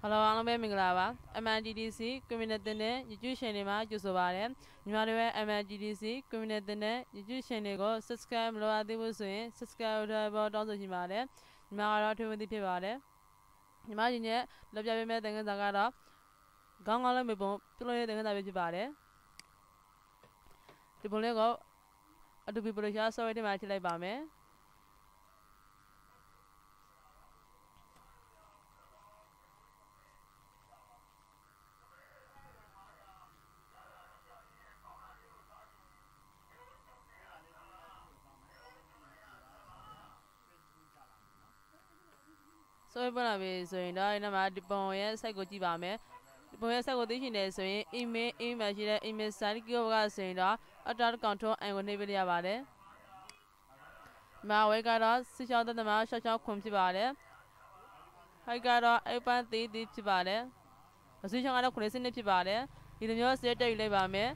Hello, I'm Minglawa. MITDC community ne YouTube channel ma jusware. Nyarwe MITDC community ne YouTube channel ko subscribe lo adi buswe subscribe udah bawa download jimare. Nyarwa tu mudi pibare. Nyarwa jinye lebih me dengan zangara. Gang alam mebom pelonye dengan tapi jibare. Tu boleh ko adu pibulesha so ini macam lai bame. So we bana be so in da ina ma dipon ye site ko ji ba me dipon ye site ko thi chin de so in email chi de email site ko ga so in da attack control and ko nei be ya ba de ma we ga da 6.66 khum chi ba de hai ga da 8.33 chi ba de asi chang ga da 9.2 chi ba de di lo myo set tai lai ba me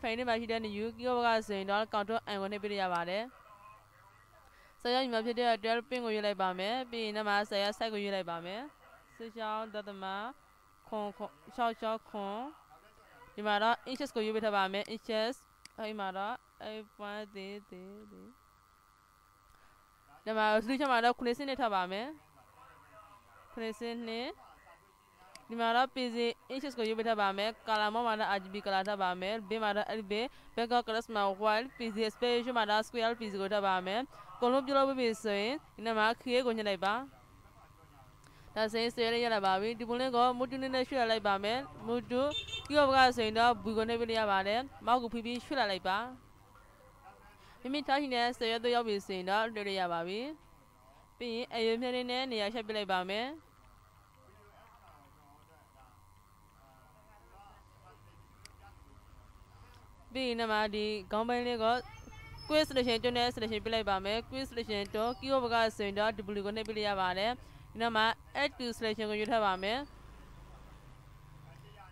fine ni ma chi de new ko ga so in da control and ko nei be ya ba de सही में फिर ये डेल्पिंग को ये लाइब आमे भी ना मार सही सही को ये लाइब आमे सिचाव दर्द में खों शाओ खों इमारा इंचेस को ये बिठा बामे इंचेस इमारा इपान दे ना मार उस दिन हमारा कुनेसिन ने था बामे कुनेसिन ने इमारा पिज़े इंचेस को ये बिठा बामे कालामा मारा आज भी कलाता बामे बे मारा अल्बे बे का करस माउवाल पिज़े स्पेशल मारा स्क्वायर पिज़े को था बामे कोलम जुलाब बेसों इन्हें मार किए गोंझे लाई बा तासे सेले ये लाई बावी डिपुले को मुट्ठी ने नशु लाई बा में मुट्ठी क्यों बगा सों इन्हें बुगने भी लिया बारे मार गुप्पी भी शु लाई बा इमिता ही ने सेले तो याबी सों इन्हें डरे या बावी पी एम्परे ने नियाशा भी लाई बा में पी इन्हें मार दी कंपनी को क्विज़ लेशेंटो ने लेशेंट पिलाई बामे क्विज़ लेशेंटो क्यों बगा सेंडा डिप्ली को ने पिलिया बारे इन्हें माँ एक क्विज़ लेशेंट को जुटा बामे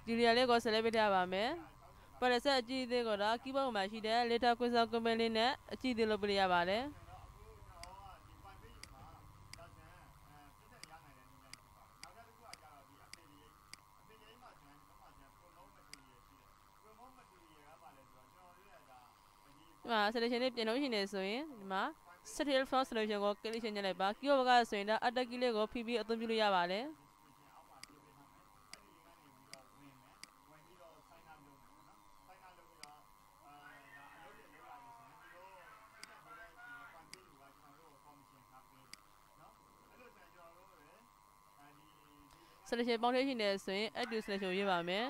जिलियाले को सेले पिलिया बामे पर ऐसे अच्छी दे को रा कि बाग मैची दे लेटा कुछ आपको मिली ने अच्छी दिलो पिलिया बारे माँ सलेशन ने पिनों ही नहीं सोए माँ सटील फ्रॉम सलेशन को कलेशन जले बाग क्यों बगा सोए ना अटक किले को पीबी अतुम जुलिया वाले सलेशन बांग्ले ही नहीं सोए अटू सलेशन ये बाग में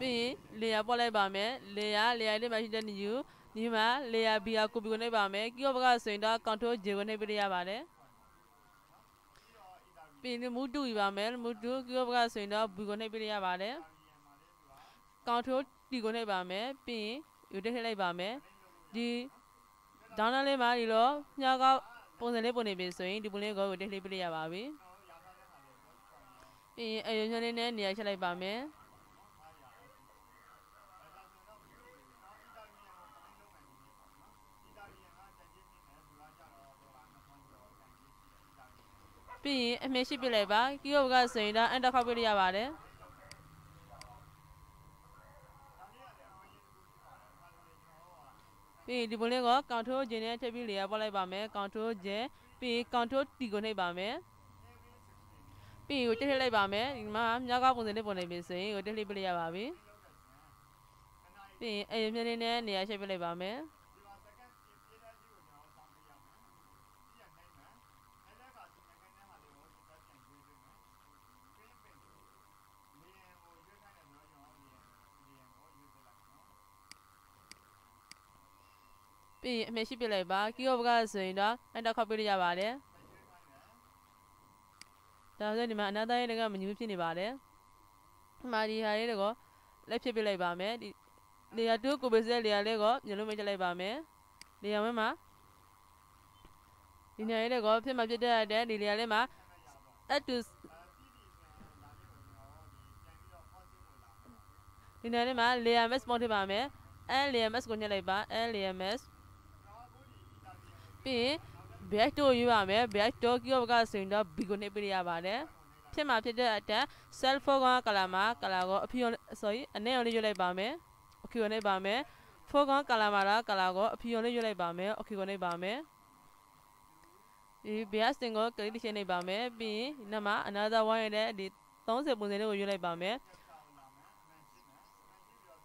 भी लिया बोले बामे लिया ले मैच डन यू निमा लिया बिया को बिगने बामे क्यों बगा सेंडा कंट्रोल जेगने बिया बारे भी ने मुट्ठू बामे मुट्ठू क्यों बगा सेंडा बिगने बिया बारे कंट्रोल टिगने बामे भी युद्ध खेले बामे जी दाना ले मारी लो न्यागा पोंसले पोने बेसोई डिपुले को युद्ध खेले बिया बाबी भी योजने ने निया चले बामे पी हमेशी पिलाई बा क्यों बगा सोई ना अंडा खा पिलिया बारे पी डिपुले को कांटो जेने चबी लिया बोलाई बामे कांटो जे पी कांटो टिगोने बामे पी उटे लाई बामे माम जागा कुंजने बोने बेसोई उटे ली पिलिया बाबी पी एम्परे ने नियाशे पिलाई बामे पी हमेशी पिलाई बा क्यों बगा सोई ना अंडा खा पिलिया बारे ताज़ा निमा ना ताज़े लगा मज़बूती निभारे मारी हारे लगा लेफ्ट पिलाई बा में Dia tu aku biasa dia lekor, jelu macam lagi bame. Dia memang. Ini ada lekor, saya macam dia ada di dia lemah. Atus. Ini ada lemah, LMS mahu di bame. LMS guna lagi bame, LMS. P. Biar tu juga bame, biar tu kita bukan senda bigone beriya bame. फिर मापते जाते हैं self होगा कलामा कलागो अभी sorry अन्य वाले जुलाई बामे okay वाले बामे फोगा कलामारा कलागो अभी वाले जुलाई बामे ओके वाले बामे ये बिहार सिंगो करीब दिशे नहीं बामे बी नमा अनादा वाई ने दी ताऊ से बुने लोग जुलाई बामे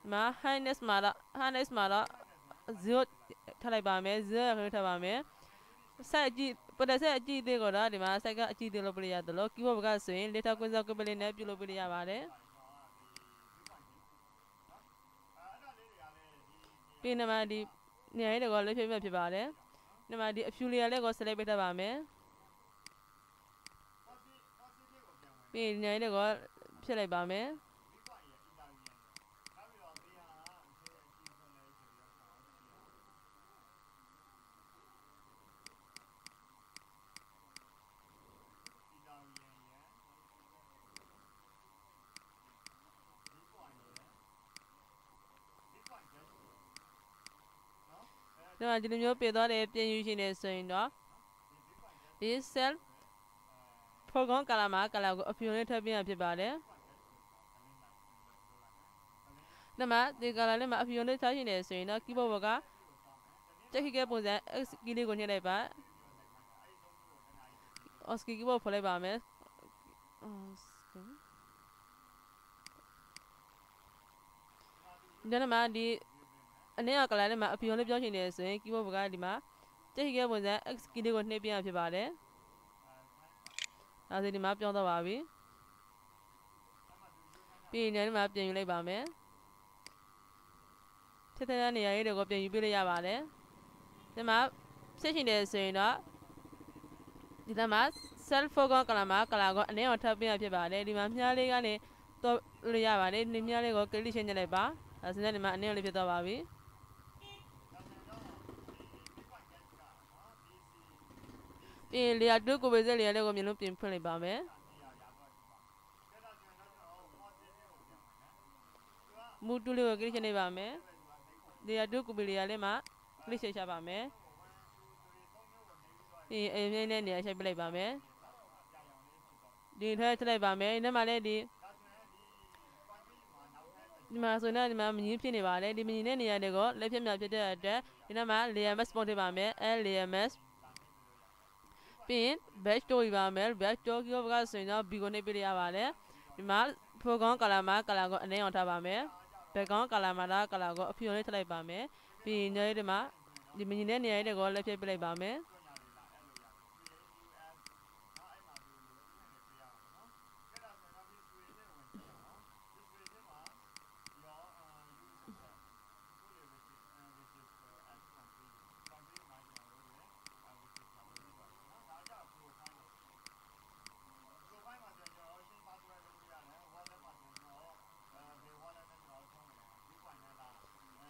माँ हाइनेस मारा जो थलाई बामे जो अगले बामे साजी पता है अच्छी दे कोड़ा दिमाग से का अच्छी दिलो पड़िया दलो क्यों बगा सुन लेटा कुछ जाके पहले नेप चलो पड़िया वाले फिर नमादी न्याय ले गौले फिर में फिर वाले नमादी अफ्यूलिया ले गौसले बेटा बामे फिर न्याय ले गौल चले बामे आज लिमियो पेड़ा लेते हैं यूज़िने सोइंडा इस सेल फोगों कलामा कलागो अपियोने थबी आपके बारे नमः दिगाले में अपियोने था यूज़िने सोइंडा की बोगा चेक किया पूजा एक्स गिली गुन्हे ले पाए उसकी की बो फले बामे नमः दी अन्य कलाएँ ने माँ अभियों ने बिचार चीनी ऐसे कि वो बगाए दिमाग चाहिए क्या बोल जाए एक्स किले कोटने भी आपके बारे आज दिमाग चौंधा बाबी पी ने माँ आप जाइए बामे छह तरह ने यार लोगों पे यूपी ले जा बारे तो माँ से चीनी ऐसे ना जितना माँ सेल्फ होगा कलामा कलागो अन्य और ठप्पी आपके बारे दिमाग नियाले का ने तो ले जा बारे नियाले को कली चेंज ले बा असली ने माँ ने वाले पिता बाबी लिया दो को बेचे लिया ले को मिलो पिंपल ले बामे मुट्ठूले को किसी ने बामे लिया दो को बिलिया ले माँ किसी शाब बामे ये ने लिया शाब ले बामे दिन है चले बामे इन्हें माले दी दिमाग सोना दिमाग मिनी पिने वाले दिमिनी ने निया देखो लेफ्ट में आप चेते आते इन्हें माँ LMS पहुँचे बामे LMS पिन बेस्ट हो गया मेल बेस्ट हो क्यों बगा सुना बिगोने पिलिया वाले माल फोगां कलामा कलागो नहीं उठा बामे बेगां कलामारा कलागो अफियोने थलाई बामे पिन नये दिमा दिमिने नये देखो लेफ्ट पिलाई बामे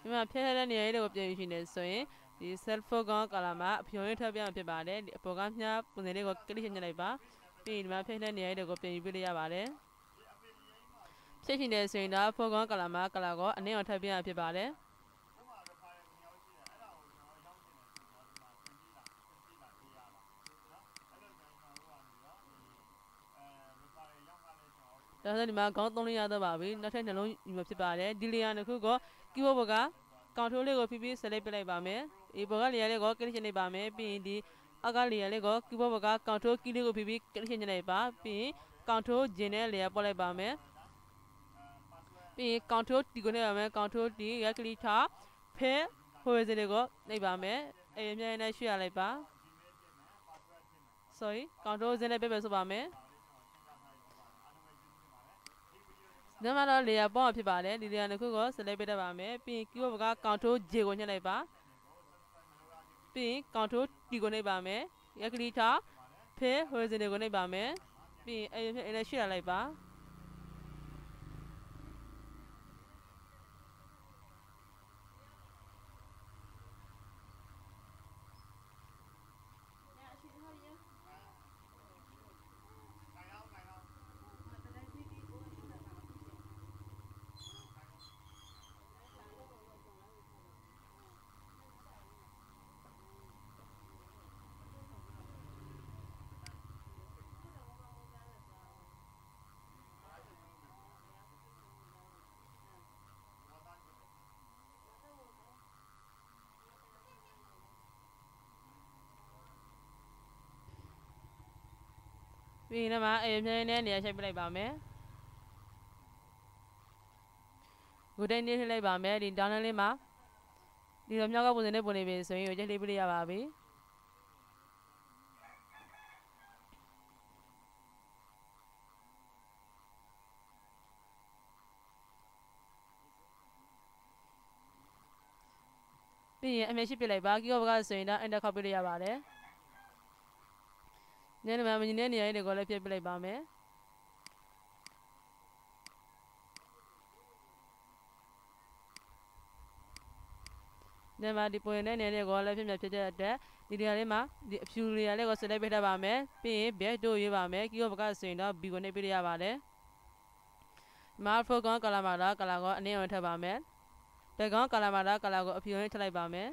मैं फिर है ना ये लोग अपने यूज़िने सोए ये सेल्फ होगा कलामा अपियोने थबी आपके बारे प्रोग्राम यहाँ पुणे लोगों के लिए चलने लगा फिर मैं फिर है ना ये लोग अपने यूज़िने या बारे यूज़िने सोए ना होगा कलामा कलागो अन्य थबी आपके बारे ताहले निमां गांव तो नहीं आता बाबी नशे नलों निम्बस बारे दिल्ली आने को क्यों बगा कांटोले को फिर भी सले पे लाई बामे ये बगा लिया ले गो किसी ने बामे पी दी अगर लिया ले गो क्यों बगा कांटो किले को फिर भी किसी ने बाम पी कांटो जेने लिया पलाई बामे पी कांटो टिकोने बामे कांटो टी या किली था फिर होए जले गो नहीं बामे ये नहीं शुरू आले बा सॉरी कांटो जेने पे बसो बामे नमारा लिया बाँ आपके बारे लिया ने कुछ सेलेब्रेट बामे पिंक क्यों बगा कांटो जेगोने लाये बा पिंक कांटो टिकोने बामे या किली था फिर होए जने गोने बामे पिंक एनर्जी लाये बा Ini nama ni saya beli bama. Gudang ni saya beli bama. Di dalam ni mah, di dalam jaga pun ada boleh beli. Jadi saya beli apa abi? Ini masih beli bagi orang saya nak anda kau beli apa le? नहीं मैं मजने नहीं आये ले गोले पे बिलाई बामे नहीं मैं डिपोए नहीं ले गोले पे मैं पे जाता दिल्ली आले माँ दिल्ली आले गोसले बेटा बामे पे बेच दो ये बामे क्यों बका सेंडा बिगोने पे लिया बाले मार फो गांव कलामारा कलागो नहीं उठा बामे पे गांव कलामारा कलागो अभियोने चलाई बामे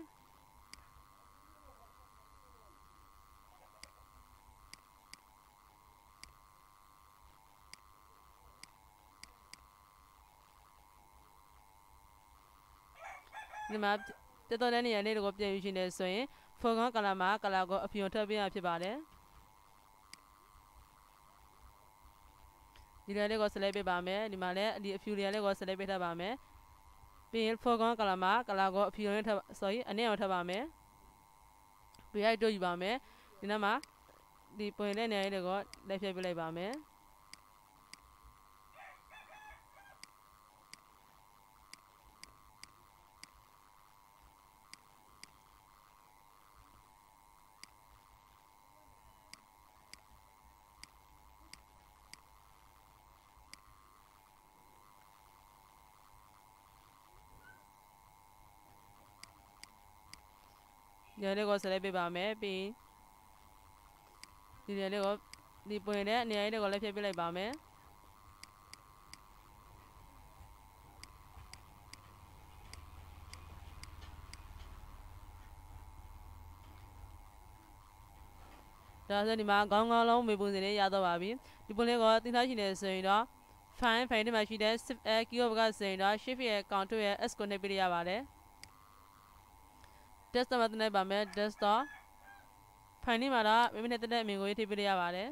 माप तो नहीं है नहीं लोग अपने यूज़ नहीं सोए फोगा कलामा कलागो अपियों तो भी आपके बाले दिलाले गौसले पे बामे निमाले दिलाले गौसले पे था बामे पे फोगा कलामा कलागो अपियों ने था सोई अन्य और था बामे पे आई दो ही बामे निमा दिपोले नहीं लोगों लेफ्ट बिलाई बामे नियाले गौसले पे बामे पे नियाले गौ दिपोने नियाले गौले पे बिलाई बामे राजा निमाग गांव गांव लोग में बुझने यादव आवी दिपोने गौ तीन आज ने सेना फाइन फाइन मशीन है सिर्फ एक क्यों बगा सेना सिर्फ एक काउंटर है इसको ने बिलिया वाले दस्ता मतने बामे दस्ता फनी मारा विभिन्न तरह में गोई थी बिरिया वाले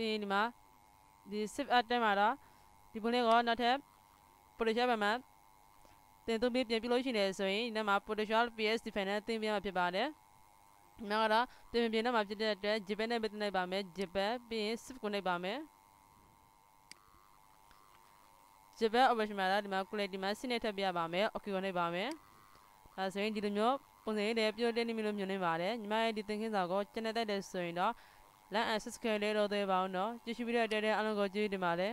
पीन माँ जिससे आते मारा दिपुने गौर न थे परेशान बना तेंतु भी ये पिलोई चीने सोई ना माँ परेशान पीएस दिफेना तें भी हम आपके बारे मैं करा तें भी ना माँ आपके जाते जिपे ने बितने बामे जिपे पीएस सिर्फ कुने बामे जिपे अवश्य मारा दिमाग कुले दिमाग सीने थे भी बामे अक्यूने बामे आसोई दिलम्यो पुणे ले पियोडे และอาศัยสเกลเลโรเดบาวน์เนาะจะชีวิตเดียร์เดียร์อันนั้นก็จะดีมาเลย